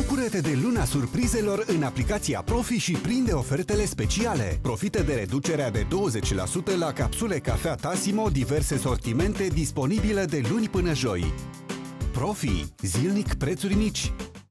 Bucură-te de luna surprizelor în aplicația Profi și prinde ofertele speciale. Profită de reducerea de 20% la capsule cafea Tassimo, diverse sortimente disponibile de luni până joi. Profi, zilnic prețuri mici.